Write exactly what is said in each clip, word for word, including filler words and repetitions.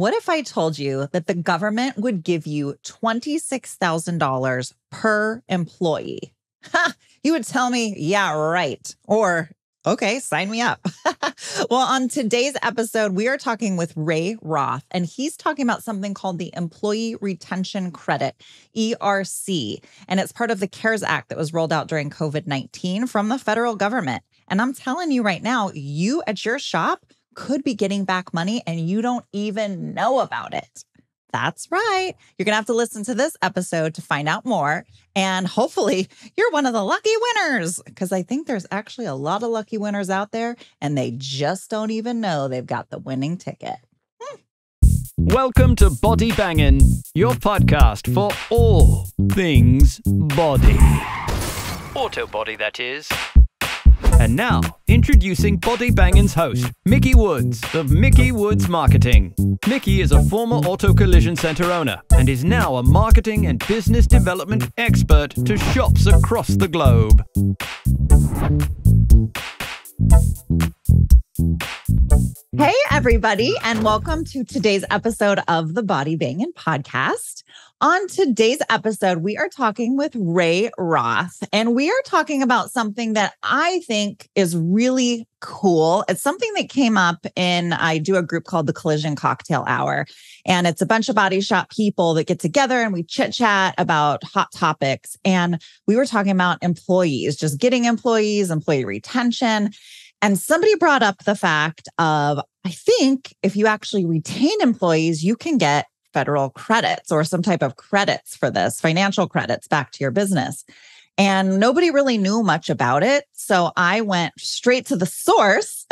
What if I told you that the government would give you twenty-six thousand dollars per employee? Ha! You would tell me, yeah, right. Or, okay, sign me up. Well, on today's episode, we are talking with Ray Roth, and he's talking about something called the Employee Retention Credit, E R C. And it's part of the CARES Act that was rolled out during COVID nineteen from the federal government. And I'm telling you right now, you at your shop could be getting back money and you don't even know about it. That's right. You're going to have to listen to this episode to find out more. And hopefully you're one of the lucky winners, because I think there's actually a lot of lucky winners out there and they just don't even know they've got the winning ticket. Hmm. Welcome to Body Bangin', your podcast for all things body. Auto body, that is. And now, introducing Body Bangin's host, Mickey Woods of Mickey Woods Marketing. Mickey is a former auto collision center owner and is now a marketing and business development expert to shops across the globe. Hey, everybody, and welcome to today's episode of the Body Bangin' podcast. On today's episode, we are talking with Ray Roth, and we are talking about something that I think is really cool. It's something that came up in, I do a group called The Collision Cocktail Hour, and it's a bunch of body shop people that get together and we chit chat about hot topics. And we were talking about employees, just getting employees, employee retention. And somebody brought up the fact of, I think if you actually retain employees, you can get federal credits or some type of credits for this, financial credits back to your business. And nobody really knew much about it. So I went straight to the source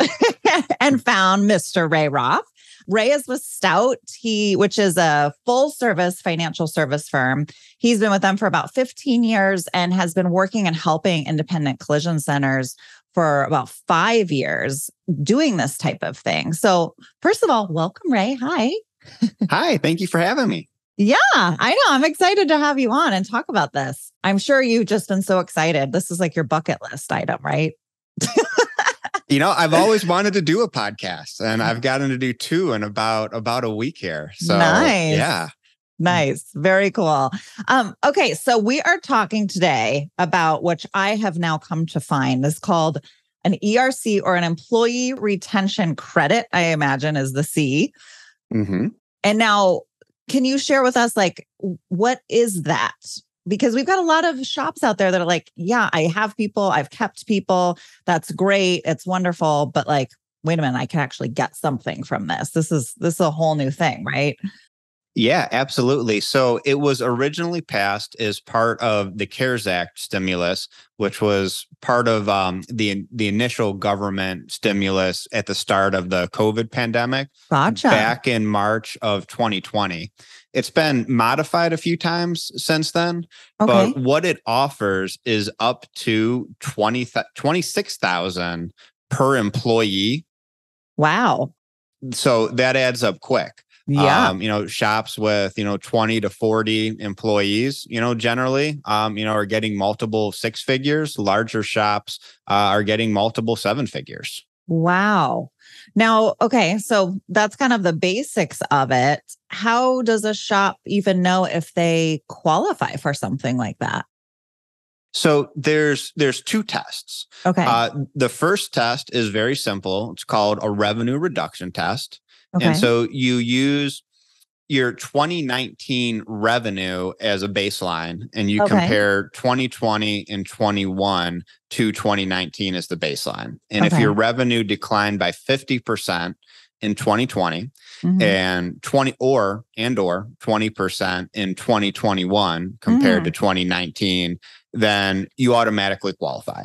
and found Mister Ray Roth. Ray is with Stout, he, which is a full-service financial service firm. He's been with them for about fifteen years and has been working and helping independent collision centers for about five years doing this type of thing. So first of all, welcome, Ray. Hi. Hi, thank you for having me. Yeah, I know. I'm excited to have you on and talk about this. I'm sure you've just been so excited. This is like your bucket list item, right? You know, I've always wanted to do a podcast, and I've gotten to do two in about, about a week here. So, nice. Yeah. Nice. Very cool. Um, okay, so we are talking today about, which I have now come to find, is called an E R C, or an Employee Retention Credit, I imagine is the C. Mm-hmm. And now, can you share with us, like, what is that? Because we've got a lot of shops out there that are like, yeah, I have people, I've kept people. That's great. It's wonderful. But like, wait a minute, I can actually get something from this. This is, this is a whole new thing, right? Yeah, absolutely. So it was originally passed as part of the CARES Act stimulus, which was part of um, the the initial government stimulus at the start of the COVID pandemic. Gotcha. Back in March of twenty twenty. It's been modified a few times since then, okay. But what it offers is up to twenty-six thousand dollars per employee. Wow. So that adds up quick. Yeah. Um, you know, shops with, you know, twenty to forty employees, you know, generally, um, you know, are getting multiple six figures. Larger shops uh, are getting multiple seven figures. Wow. Now, okay, so that's kind of the basics of it. How does a shop even know if they qualify for something like that? So there's there's two tests. Okay. Uh, the first test is very simple. It's called a revenue reduction test. Okay. And so you use your twenty nineteen revenue as a baseline, and you okay. compare twenty twenty and twenty-one to twenty nineteen as the baseline. And okay. if your revenue declined by fifty percent in twenty twenty mm-hmm. and twenty or and or twenty percent in twenty twenty-one compared mm. to twenty nineteen, then you automatically qualify.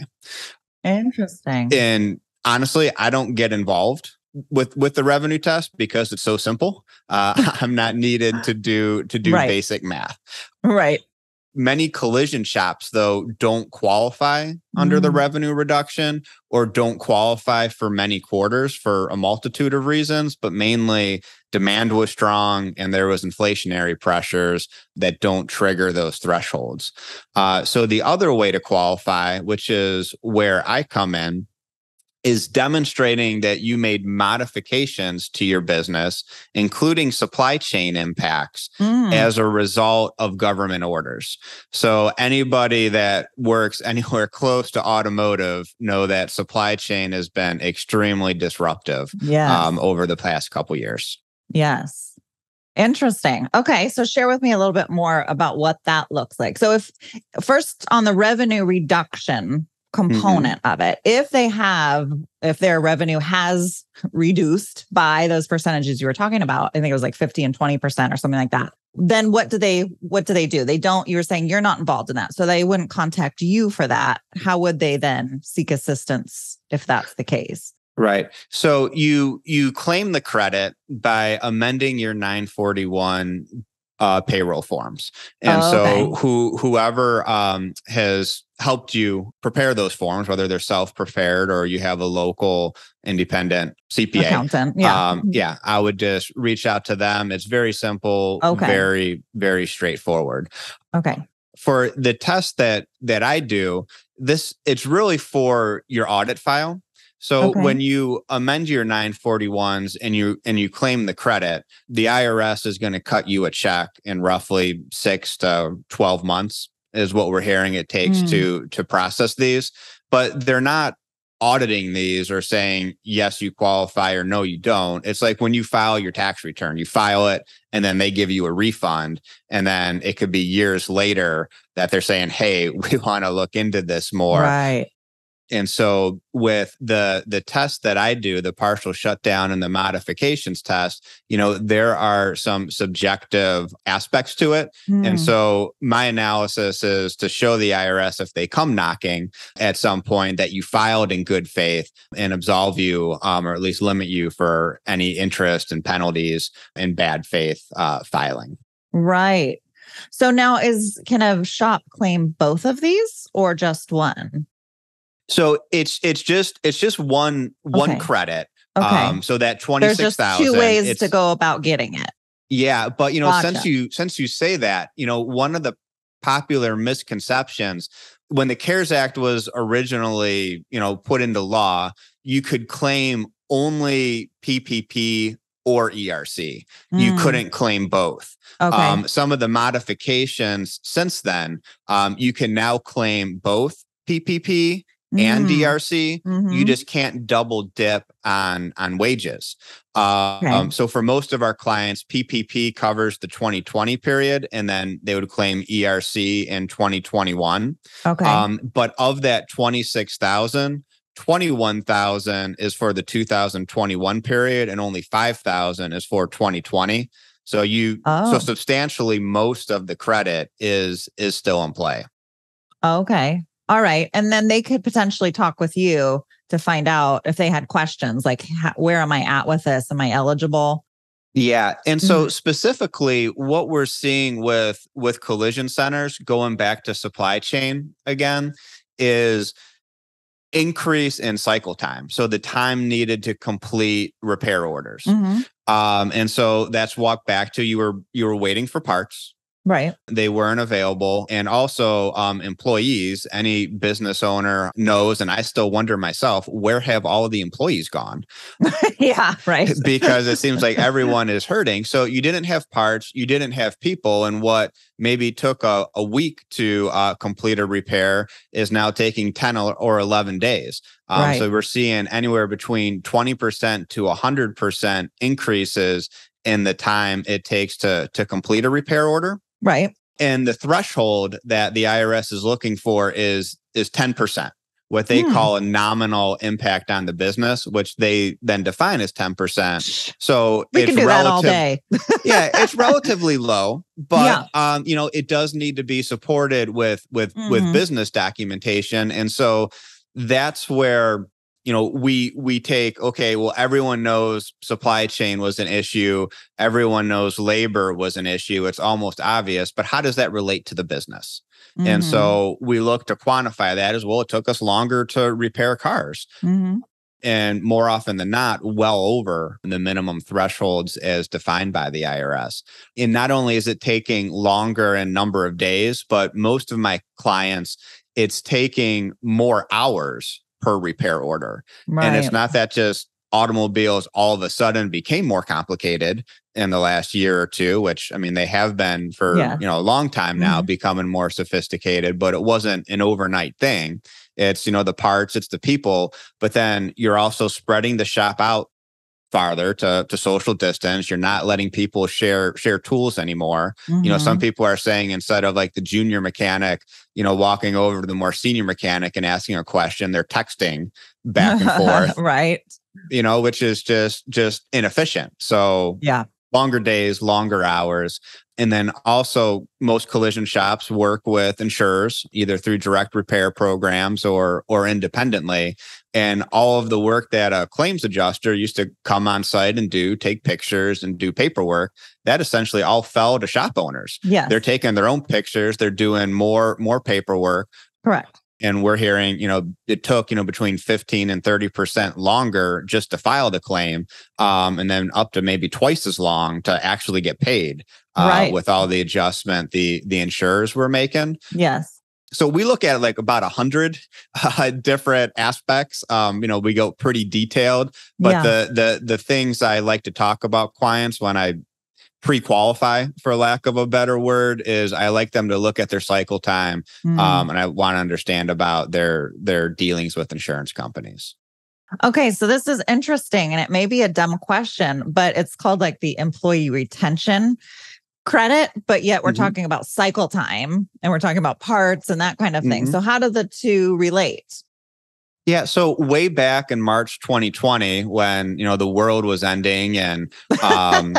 Interesting. And honestly, I don't get involved with with the revenue test because it's so simple. Uh, I'm not needed to do to do right. basic math. Right. Many collision shops, though, don't qualify under mm. the revenue reduction, or don't qualify for many quarters for a multitude of reasons, but mainly demand was strong and there was inflationary pressures that don't trigger those thresholds. Uh, so the other way to qualify, which is where I come in, is demonstrating that you made modifications to your business, including supply chain impacts mm. as a result of government orders. So anybody that works anywhere close to automotive know that supply chain has been extremely disruptive yes. um, over the past couple of years. Yes. Interesting. Okay. So share with me a little bit more about what that looks like. So if first on the revenue reduction component mm-hmm. of it, if they have, if their revenue has reduced by those percentages you were talking about, I think it was like fifty and twenty percent or something like that, then what do they, what do they do? They don't, you were saying you're not involved in that. So they wouldn't contact you for that. How would they then seek assistance if that's the case? Right. So you you claim the credit by amending your nine forty-one uh, payroll forms. And oh, okay. so who whoever um, has helped you prepare those forms, whether they're self-prepared or you have a local independent C P A. Accountant. Yeah. Um, yeah. I would just reach out to them. It's very simple, okay. very, very straightforward. Okay. For the test that that I do, this it's really for your audit file. So okay. when you amend your nine forty-ones and you and you claim the credit, the I R S is going to cut you a check in roughly six to twelve months is what we're hearing it takes mm. to to process these. But they're not auditing these or saying, yes, you qualify or no, you don't. It's like when you file your tax return, you file it and then they give you a refund. And then it could be years later that they're saying, hey, we want to look into this more. Right. And so with the the test that I do, the partial shutdown and the modifications test, you know, there are some subjective aspects to it. Mm. And so my analysis is to show the I R S, if they come knocking at some point, that you filed in good faith and absolve you um, or at least limit you for any interest and penalties in bad faith uh, filing. Right. So now is can a shop claim both of these or just one? So it's it's just it's just one one okay. credit. Okay. Um, so that twenty-six thousand. There's just two ways to go about getting it. Yeah, but you know, gotcha. since you since you say that, you know, one of the popular misconceptions when the CARES Act was originally, you know, put into law, you could claim only P P P or E R C. Mm. You couldn't claim both. Okay. Um, some of the modifications since then, um, you can now claim both P P P and D R C, mm-hmm. you just can't double dip on on wages. Uh, okay. um, so for most of our clients, P P P covers the twenty twenty period, and then they would claim E R C in twenty twenty-one. Okay. Um, but of that twenty-six thousand, twenty-one thousand is for the two thousand twenty-one period, and only five thousand is for twenty twenty. So you oh. so substantially most of the credit is is still in play. Okay. All right. And then they could potentially talk with you to find out if they had questions, like, where am I at with this? Am I eligible? Yeah. And so mm-hmm. specifically what we're seeing with, with collision centers, going back to supply chain again, is increase in cycle time. So the time needed to complete repair orders. Mm-hmm. Um, and so that's walked back to you were you were waiting for parts. Right. They weren't available. And also um, employees, any business owner knows, and I still wonder myself, where have all of the employees gone? Yeah, right. Because it seems like everyone is hurting. So you didn't have parts, you didn't have people, and what maybe took a, a week to uh, complete a repair is now taking ten or eleven days. Um, right. So we're seeing anywhere between twenty percent to one hundred percent increases in the time it takes to, to complete a repair order. Right. And the threshold that the I R S is looking for is is ten percent, what they hmm. call a nominal impact on the business, which they then define as ten percent. So we it's can do relative, that all day. Yeah, it's relatively low, but yeah. um, you know, it does need to be supported with with mm-hmm. with business documentation, and so that's where. You know, we we take, okay, well, everyone knows supply chain was an issue. Everyone knows labor was an issue. It's almost obvious, but how does that relate to the business? Mm-hmm. And so we look to quantify that as well. It took us longer to repair cars. Mm-hmm. And more often than not, well over the minimum thresholds as defined by the I R S. And not only is it taking longer in number of days, but most of my clients, it's taking more hours per repair order. Right. And it's not that just automobiles all of a sudden became more complicated in the last year or two, which, I mean, they have been for, yeah. you know, a long time now, mm-hmm. becoming more sophisticated, but it wasn't an overnight thing. It's, you know, the parts, it's the people, but then you're also spreading the shop out farther to, to social distance. You're not letting people share share tools anymore. Mm-hmm. You know, some people are saying instead of like the junior mechanic, you know, walking over to the more senior mechanic and asking a question, they're texting back and forth. Right. You know, which is just just inefficient. So yeah, longer days, longer hours. And then also most collision shops work with insurers, either through direct repair programs or or independently. And all of the work that a claims adjuster used to come on site and do, take pictures and do paperwork, that essentially all fell to shop owners. Yeah, they're taking their own pictures. They're doing more more paperwork. Correct. And we're hearing, you know, it took, you know, between fifteen and thirty percent longer just to file the claim, um, and then up to maybe twice as long to actually get paid uh, right. with all the adjustment the the insurers were making. Yes. So we look at like about a hundred uh, different aspects. Um, you know, we go pretty detailed, but yeah. the the the things I like to talk about clients when I pre-qualify, for lack of a better word, is I like them to look at their cycle time, mm. um, and I want to understand about their their dealings with insurance companies. Okay, so this is interesting, and it may be a dumb question, but it's called like the Employee Retention Credit, but yet we're mm-hmm. talking about cycle time, and we're talking about parts and that kind of thing. Mm-hmm. So how do the two relate? Yeah. So way back in March twenty twenty, when, you know, the world was ending and um,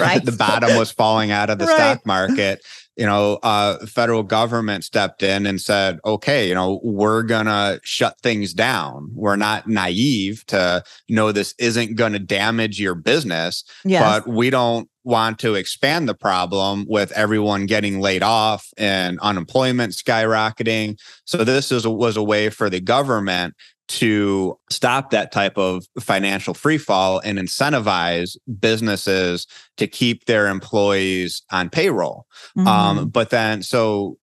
right. the bottom was falling out of the right. stock market, you know, uh, federal government stepped in and said, okay, you know, we're going to shut things down. We're not naive to know this isn't going to damage your business, yes. but we don't want to expand the problem with everyone getting laid off and unemployment skyrocketing. So this is was a way for the government to stop that type of financial freefall and incentivize businesses to keep their employees on payroll. Mm-hmm. Um, but then, so,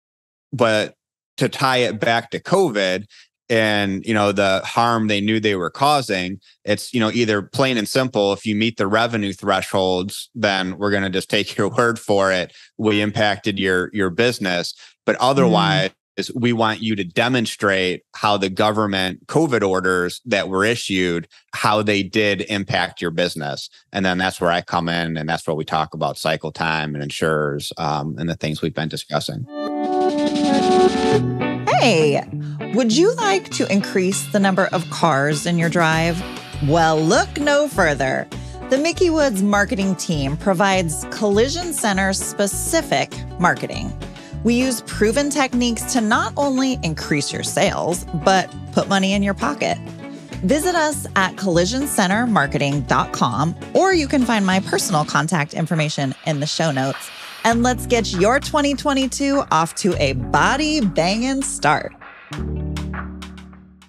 but to tie it back to COVID, and, you know, the harm they knew they were causing, it's, you know, either plain and simple, if you meet the revenue thresholds, then we're going to just take your word for it. We impacted your your business. But otherwise, mm. we want you to demonstrate how the government COVID orders that were issued, how they did impact your business. And then that's where I come in. And that's where we talk about cycle time and insurers um, and the things we've been discussing. Hey, would you like to increase the number of cars in your drive? Well, look no further. The Mickey Woods marketing team provides collision center-specific marketing. We use proven techniques to not only increase your sales, but put money in your pocket. Visit us at collision center marketing dot com, or you can find my personal contact information in the show notes. And let's get your twenty twenty-two off to a body banging start.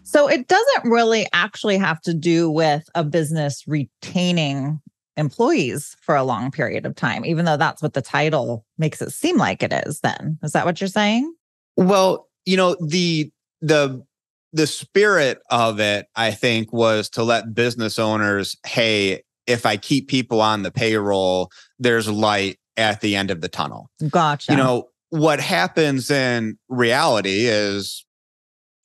So it doesn't really actually have to do with a business retaining employees for a long period of time, even though that's what the title makes it seem like it is then. Is that what you're saying? Well, you know, the the the spirit of it, I think, was to let business owners, hey, if I keep people on the payroll, there's light at the end of the tunnel. Gotcha. You know, what happens in reality is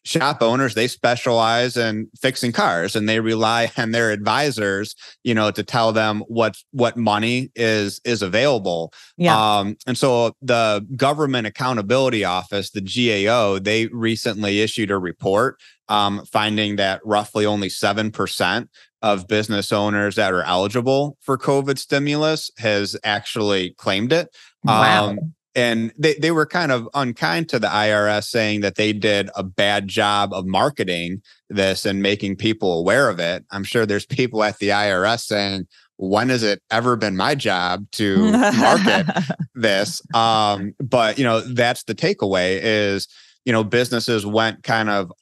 shop owners, they specialize in fixing cars and they rely on their advisors, you know, to tell them what what money is is available. Yeah. Um, and so the Government Accountability Office, the G A O, they recently issued a report um, finding that roughly only seven percent of business owners that are eligible for COVID stimulus has actually claimed it. Wow. Um, and they, they were kind of unkind to the I R S, saying that they did a bad job of marketing this and making people aware of it. I'm sure there's people at the I R S saying, when has it ever been my job to market this? Um, but, you know, that's the takeaway is, you know, businesses went kind of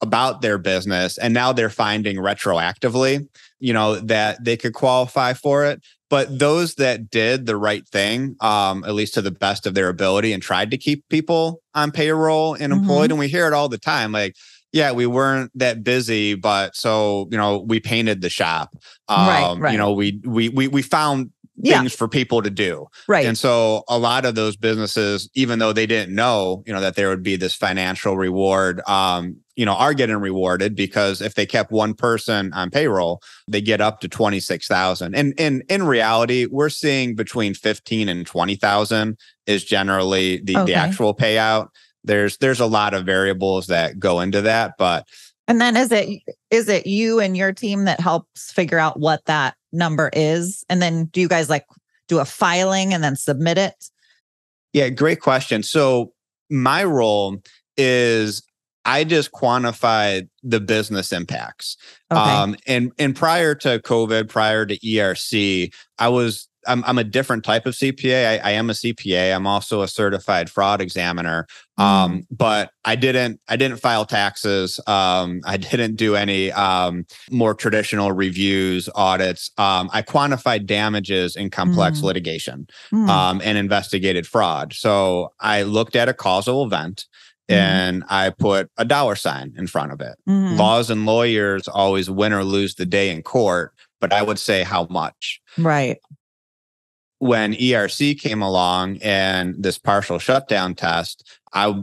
about their business. And now they're finding retroactively, you know, that they could qualify for it. But those that did the right thing, um, at least to the best of their ability, and tried to keep people on payroll and employed, mm-hmm. and we hear it all the time, like, Yeah, we weren't that busy, but so, you know, we painted the shop. Um, right, right. You know, we we we we found yeah. things for people to do. Right. And so a lot of those businesses, even though they didn't know, you know, that there would be this financial reward, um, you know, are getting rewarded, because if they kept one person on payroll, they get up to twenty-six thousand. And and in reality, we're seeing between fifteen and twenty thousand is generally the, okay. the actual payout. There's there's a lot of variables that go into that, but and then is it is it you and your team that helps figure out what that number is, and then do you guys like do a filing and then submit it? Yeah, great question. So my role is I just quantified the business impacts. Okay. Um, and and prior to COVID, prior to E R C, I was. I'm, I'm a different type of C P A. I, I am a C P A. I'm also a certified fraud examiner. Um, mm. But I didn't. I didn't file taxes. Um, I didn't do any um, more traditional reviews, audits. Um, I quantified damages in complex mm. litigation mm. Um, and investigated fraud. So I looked at a causal event. And mm-hmm. I put a dollar sign in front of it. Mm-hmm. Laws and lawyers always win or lose the day in court, but I would say how much. Right. When E R C came along and this partial shutdown test, I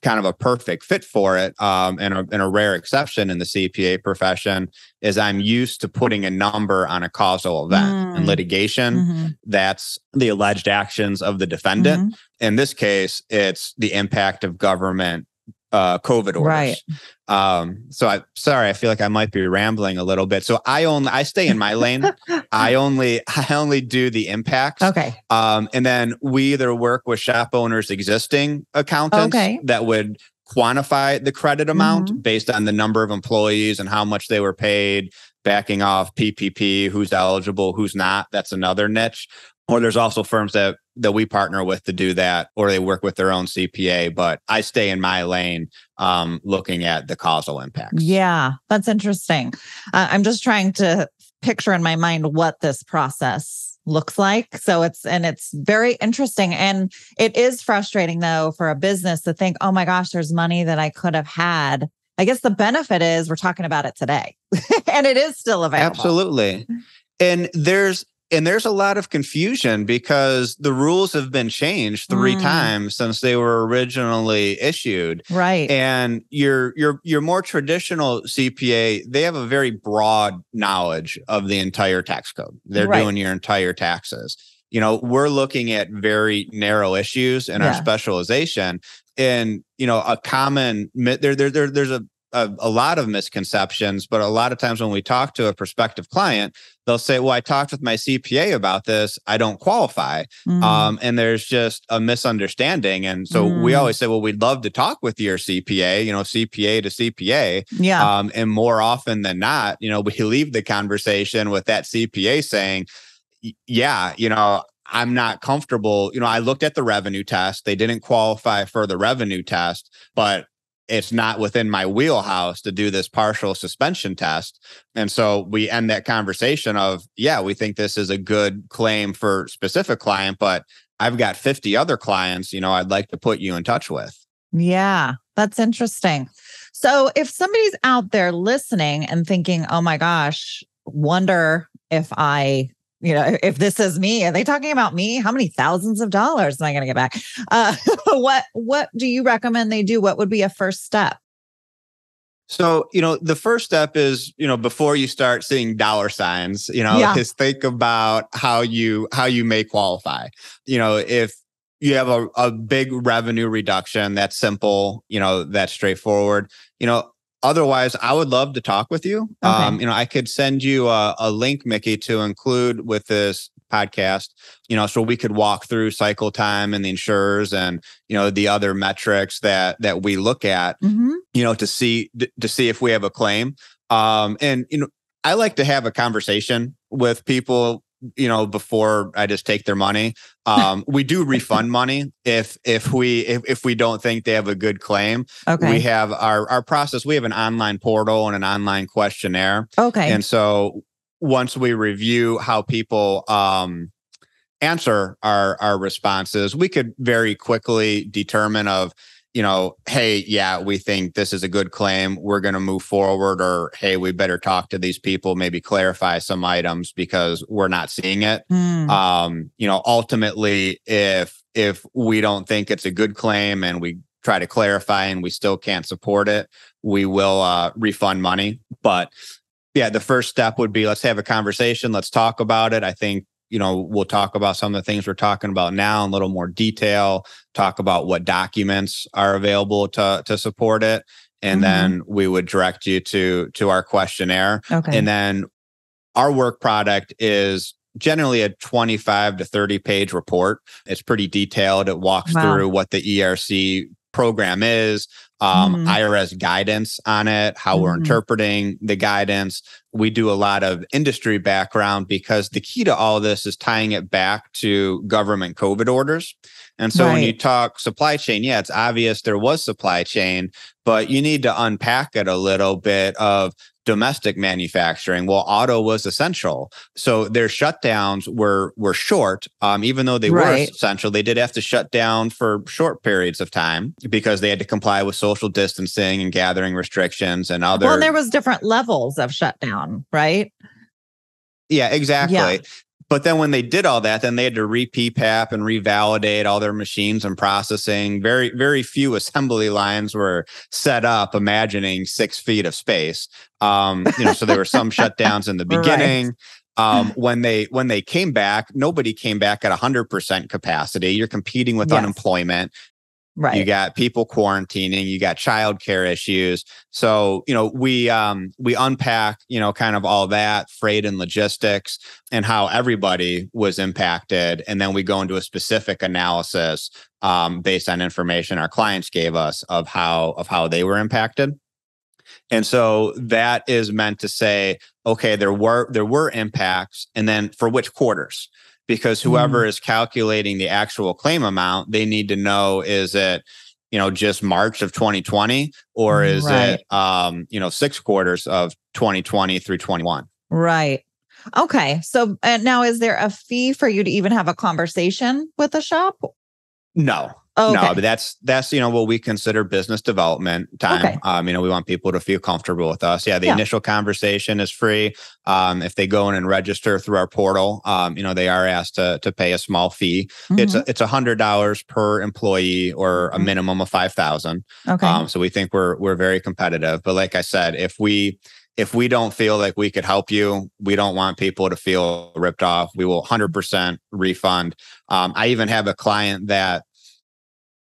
kind of a perfect fit for it. Um, and, a, and a rare exception in the C P A profession is I'm used to putting a number on a causal event. Mm. In litigation, mm-hmm. that's the alleged actions of the defendant. Mm-hmm. In this case, it's the impact of government uh, COVID orders. Right. Um, so I sorry, I feel like I might be rambling a little bit. So I only I stay in my lane. I only I only do the impacts. Okay. Um, and then we either work with shop owners' existing accountants okay. that would quantify the credit amount mm-hmm. based on the number of employees and how much they were paid, backing off P P P, who's eligible, who's not. That's another niche. Or there's also firms that that we partner with to do that, or they work with their own C P A. But I stay in my lane, um, looking at the causal impacts. Yeah, that's interesting. Uh, I'm just trying to picture in my mind what this process looks like. So it's and it's very interesting, and it is frustrating though for a business to think, oh my gosh, there's money that I could have had. I guess the benefit is we're talking about it today, and it is still available. Absolutely, and there's. And there's a lot of confusion because the rules have been changed three mm. times since they were originally issued. Right. And your your your more traditional C P A, they have a very broad knowledge of the entire tax code. They're right. doing your entire taxes. You know, we're looking at very narrow issues in yeah. our specialization. And, you know, a common there there, there there's a A, a lot of misconceptions, but a lot of times when we talk to a prospective client, they'll say, well, I talked with my C P A about this. I don't qualify. Mm. Um, and there's just a misunderstanding. And so mm. we always say, well, we'd love to talk with your C P A, you know, C P A to C P A. Yeah. Um, and more often than not, you know, we leave the conversation with that C P A saying, yeah, you know, I'm not comfortable. You know, I looked at the revenue test. They didn't qualify for the revenue test, but it's not within my wheelhouse to do this partial suspension test. And so we end that conversation of, yeah, we think this is a good claim for specific client, but I've got fifty other clients, you know, I'd like to put you in touch with. Yeah, that's interesting. So if somebody's out there listening and thinking, oh my gosh, wonder if I... You know, if this is me, are they talking about me? How many thousands of dollars am I going to get back? Uh, what What do you recommend they do? What would be a first step? So, you know, the first step is, you know, before you start seeing dollar signs, you know, yeah. is think about how you how you may qualify. You know, if you have a, a big revenue reduction, that's simple. You know, that's straightforward. You know. Otherwise, I would love to talk with you. Okay. Um, you know, I could send you a, a link, Mickey, to include with this podcast, you know, so we could walk through cycle time and the insurers and, you know, the other metrics that that we look at, mm-hmm. you know, to see to see if we have a claim. Um, and, you know, I like to have a conversation with people, you know, before I just take their money. Um, we do refund money if if we if, if we don't think they have a good claim. Okay. We have our our process. We have an online portal and an online questionnaire. Okay. And so once we review how people um, answer our our responses, we could very quickly determine of you know, hey, yeah, we think this is a good claim, we're going to move forward, or hey, we better talk to these people, maybe clarify some items because we're not seeing it. Mm. Um, you know, ultimately, if if we don't think it's a good claim and we try to clarify and we still can't support it, we will uh, refund money. But yeah, the first step would be, let's have a conversation. Let's talk about it. I think, you know, we'll talk about some of the things we're talking about now in a little more detail, talk about what documents are available to, to support it. And mm-hmm. then we would direct you to, to our questionnaire. Okay. And then our work product is generally a twenty-five to thirty page report. It's pretty detailed. It walks wow. through what the E R C program is, um, mm-hmm. I R S guidance on it, how mm-hmm. we're interpreting the guidance. We do a lot of industry background because the key to all this is tying it back to government COVID orders. And so right. when you talk supply chain, yeah, it's obvious there was supply chain, but you need to unpack it a little bit of domestic manufacturing. Well, auto was essential. So their shutdowns were were short. Um, even though they right. were essential, they did have to shut down for short periods of time because they had to comply with social distancing and gathering restrictions and other... Well, there was different levels of shutdown, right? Yeah, exactly. Yeah. But then when they did all that, then they had to re-P PAP and revalidate all their machines and processing. Very, very few assembly lines were set up imagining six feet of space. Um, you know, so there were some shutdowns in the beginning. Right. Um, when they when they came back, nobody came back at one hundred percent capacity. You're competing with yes. unemployment. Right. You got people quarantining, you got childcare issues. So, you know, we um, we unpack, you know, kind of all that, freight and logistics and how everybody was impacted. And then we go into a specific analysis um, based on information our clients gave us of how of how they were impacted. And so that is meant to say, okay, there were there were impacts, and then for which quarters? Because whoever mm. is calculating the actual claim amount, they need to know, is it, you know, just March of twenty twenty, or is right. it, um, you know, six quarters of twenty twenty through twenty-one? Right. Okay. So and now, is there a fee for you to even have a conversation with a shop? No. Okay. No, but that's, that's, you know, what we consider business development time. Okay. Um, you know, we want people to feel comfortable with us. Yeah. The yeah. initial conversation is free. Um, if they go in and register through our portal, um, you know, they are asked to to pay a small fee. Mm-hmm. It's a, it's a hundred dollars per employee, or a minimum of five thousand. Okay. Um, so we think we're, we're very competitive, but like I said, if we, if we don't feel like we could help you, we don't want people to feel ripped off. We will one hundred percent refund. Um, I even have a client that,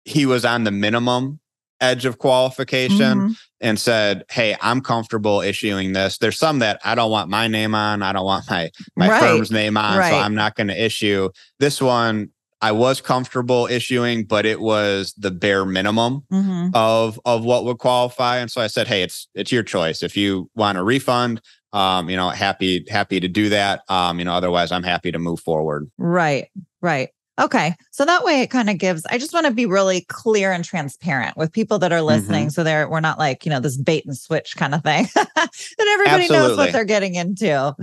he was on the minimum edge of qualification mm-hmm. and said, hey, I'm comfortable issuing this. There's some that I don't want my name on. I don't want my, my right. firm's name on, right. so I'm not going to issue. This one I was comfortable issuing, but it was the bare minimum mm-hmm. of of what would qualify. And so I said, hey, it's it's your choice. If you want a refund, um, you know, happy, happy to do that. Um, you know, otherwise I'm happy to move forward. Right, right. Okay. So that way it kind of gives, I just want to be really clear and transparent with people that are listening. Mm-hmm. So they're, we're not like, you know, this bait and switch kind of thing that everybody absolutely. Knows what they're getting into.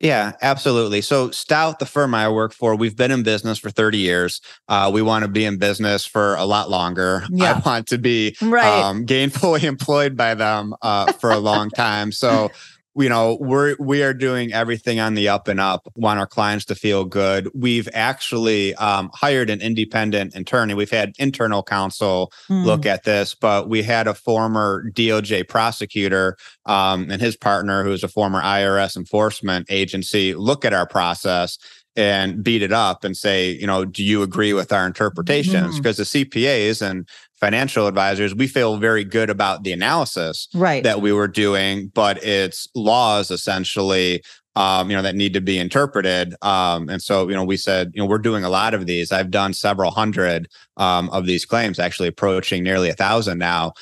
Yeah, absolutely. So Stout, the firm I work for, we've been in business for thirty years. Uh, we want to be in business for a lot longer. Yeah. I want to be right. um, gainfully employed by them uh, for a long time. So you know, we're, we are doing everything on the up and up, want our clients to feel good. We've actually um, hired an independent attorney. We've had internal counsel mm. look at this, but we had a former D O J prosecutor um, and his partner, who's a former I R S enforcement agency, look at our process and beat it up and say, you know, do you agree with our interpretations? Because mm. the C P As and financial advisors, we feel very good about the analysis right. that we were doing, but it's laws essentially, um, you know, that need to be interpreted. Um, and so, you know, we said, you know, we're doing a lot of these. I've done several hundred um, of these claims, actually approaching nearly a thousand now.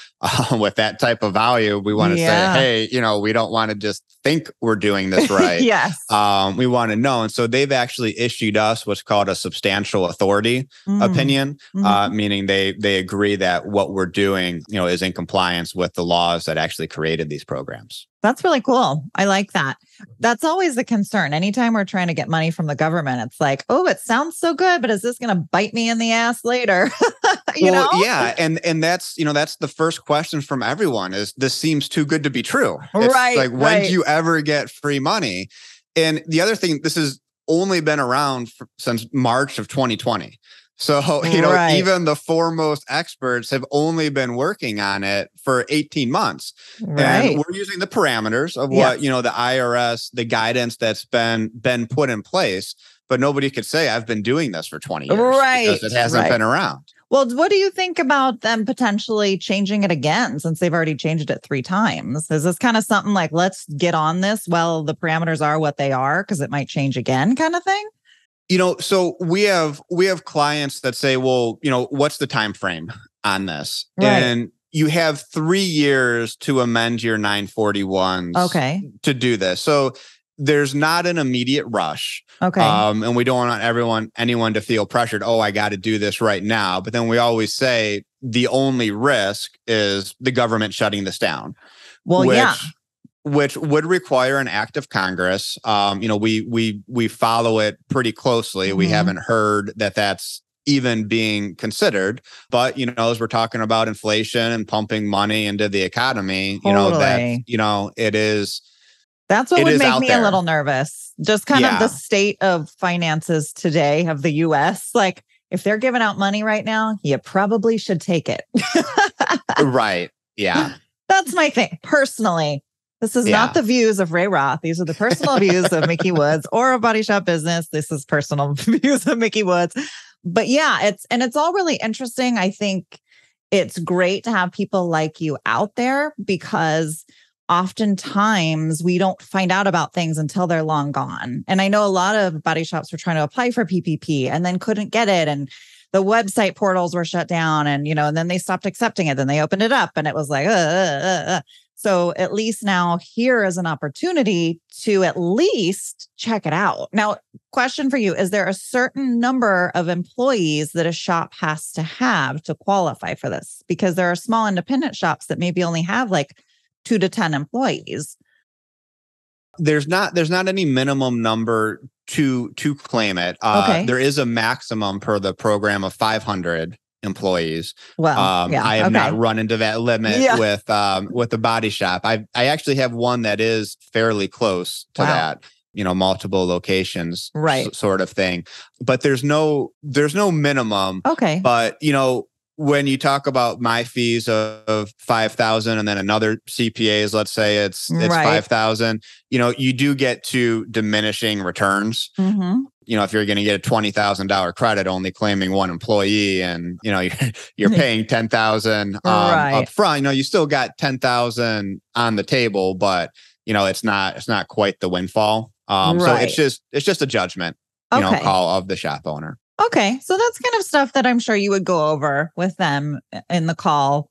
Um, with that type of value, we want to yeah. say, hey, you know, we don't want to just think we're doing this right. yes. Um, we want to know. And so they've actually issued us what's called a substantial authority mm. opinion, mm-hmm. uh, meaning they they agree that what we're doing, you know, is in compliance with the laws that actually created these programs. That's really cool. I like that. That's always the concern. Anytime we're trying to get money from the government, it's like, oh, it sounds so good, but is this going to bite me in the ass later? you well, know? Yeah. And, and that's, you know, that's the first question from everyone is, this seems too good to be true. It's right. Like, when right. do you ever get free money? And the other thing, this has only been around for, since March of twenty twenty. So, you know, right. even the foremost experts have only been working on it for eighteen months. Right. And we're using the parameters of what, yeah. you know, the I R S, the guidance that's been been put in place. But nobody could say, I've been doing this for twenty years right. because it hasn't right. been around. Well, what do you think about them potentially changing it again, since they've already changed it three times? Is this kind of something like, let's get on this while the parameters are what they are, because it might change again kind of thing? You know, so we have we have clients that say, well, you know, what's the time frame on this? Right. And you have three years to amend your nine forty-ones okay. to do this. So there's not an immediate rush. Okay. Um, and we don't want everyone, anyone to feel pressured. Oh, I got to do this right now. But then we always say the only risk is the government shutting this down. Well, which, yeah. which would require an act of Congress. Um, you know, we we we follow it pretty closely. Mm-hmm. We haven't heard that that's even being considered. But, you know, as we're talking about inflation and pumping money into the economy, totally. you know, that, you know, it is... That's what it would make me there. a little nervous. Just kind yeah. of the state of finances today of the U S. Like, if they're giving out money right now, you probably should take it. Right. Yeah. That's my thing. Personally, this is yeah. not the views of Ray Roth. These are the personal views of Mickey Woods or a Body Shop Business. This is personal views of Mickey Woods. But yeah, it's, and it's all really interesting. I think it's great to have people like you out there, because oftentimes we don't find out about things until they're long gone. And I know a lot of body shops were trying to apply for P P P and then couldn't get it. And the website portals were shut down, and, you know, and then they stopped accepting it. Then they opened it up and it was like, uh, uh, uh. So at least now here is an opportunity to at least check it out. Now, question for you, is there a certain number of employees that a shop has to have to qualify for this? Because there are small independent shops that maybe only have like two to ten employees. There's not there's not any minimum number to to claim it. Uh, okay. There is a maximum per the program of five hundred employees. Well, um, yeah, I have okay. not run into that limit yeah. with um, with the body shop. I I actually have one that is fairly close to wow. that. You know, multiple locations, right? S- sort of thing. But there's no there's no minimum. Okay. But you know, when you talk about my fees of five thousand and then another C P A's, let's say it's it's right. five thousand, you know, you do get to diminishing returns. Mm-hmm. You know, if you're going to get a twenty thousand dollars credit only claiming one employee, and, you know, you're, you're paying ten thousand um, right. up front, you know, you still got ten thousand on the table, but, you know, it's not it's not quite the windfall. Um, right. So it's just it's just a judgment, you okay. know, call of the shop owner. Okay. So that's kind of stuff that I'm sure you would go over with them in the call.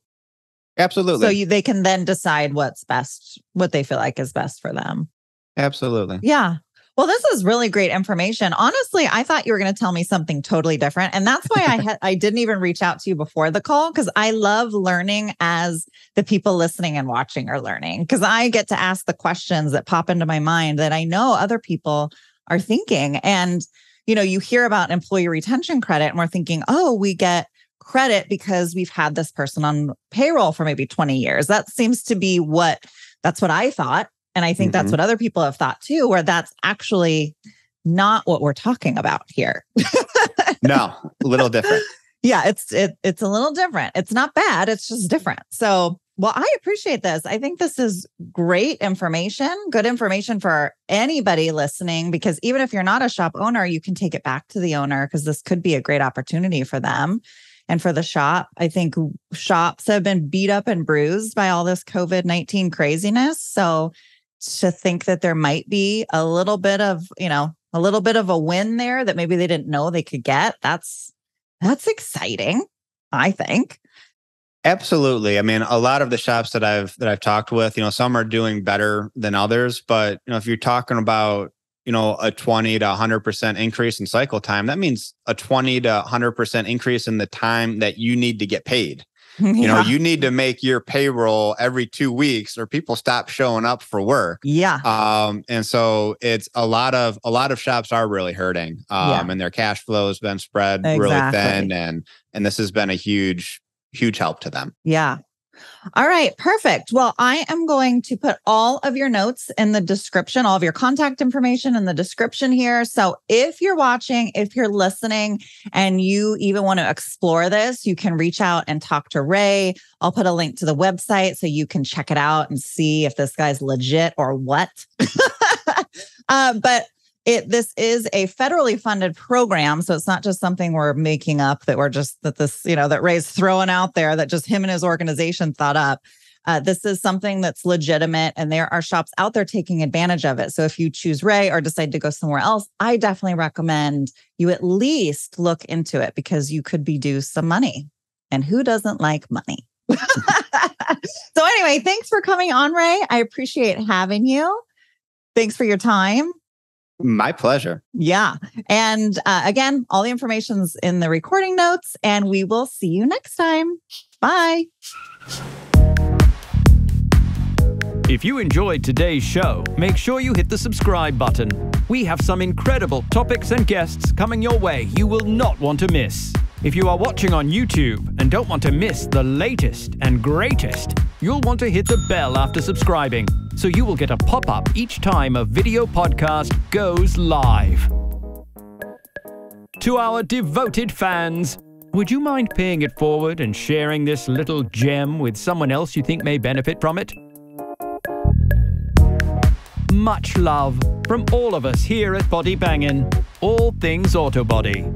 Absolutely. So you, they can then decide what's best, what they feel like is best for them. Absolutely. Yeah. Well, this is really great information. Honestly, I thought you were going to tell me something totally different. And that's why I ha- I didn't even reach out to you before the call, because I love learning as the people listening and watching are learning, because I get to ask the questions that pop into my mind that I know other people are thinking. And you know, you hear about employee retention credit and we're thinking, oh, we get credit because we've had this person on payroll for maybe twenty years. That seems to be what, that's what I thought. And I think mm-hmm. that's what other people have thought too, where that's actually not what we're talking about here. No, a little different. Yeah, it's it, it's a little different. It's not bad. It's just different. So, well, I appreciate this. I think this is great information, good information for anybody listening, because even if you're not a shop owner, you can take it back to the owner, because this could be a great opportunity for them and for the shop. I think shops have been beat up and bruised by all this COVID nineteen craziness. So to think that there might be a little bit of, you know, a little bit of a win there that maybe they didn't know they could get, that's that's exciting, I think. Absolutely. I mean, a lot of the shops that I've that I've talked with, you know, some are doing better than others, but you know, if you're talking about, you know, a twenty to one hundred percent increase in cycle time, that means a twenty to one hundred percent increase in the time that you need to get paid. Yeah. You know, you need to make your payroll every two weeks or people stop showing up for work. Yeah. Um, and so it's a lot of, a lot of shops are really hurting um, yeah. and their cash flow has been spread exactly. really thin. And, and this has been a huge, huge help to them. Yeah. All right. Perfect. Well, I am going to put all of your notes in the description, all of your contact information in the description here. So if you're watching, if you're listening, and you even want to explore this, you can reach out and talk to Ray. I'll put a link to the website so you can check it out and see if this guy's legit or what. uh, but It this is a federally funded program, so it's not just something we're making up that we're just that this, you know, that Ray's throwing out there that just him and his organization thought up. Uh, this is something that's legitimate, and there are shops out there taking advantage of it. So if you choose Ray or decide to go somewhere else, I definitely recommend you at least look into it because you could be due some money. And who doesn't like money? So anyway, thanks for coming on, Ray. I appreciate having you. Thanks for your time. My pleasure. Yeah. And uh, again, all the information's in the recording notes, and we will see you next time. Bye. If you enjoyed today's show, make sure you hit the subscribe button. We have some incredible topics and guests coming your way you will not want to miss. If you are watching on YouTube and don't want to miss the latest and greatest, you'll want to hit the bell after subscribing, so you will get a pop-up each time a video podcast goes live. To our devoted fans, would you mind paying it forward and sharing this little gem with someone else you think may benefit from it? Much love from all of us here at Body Bangin', all things auto body.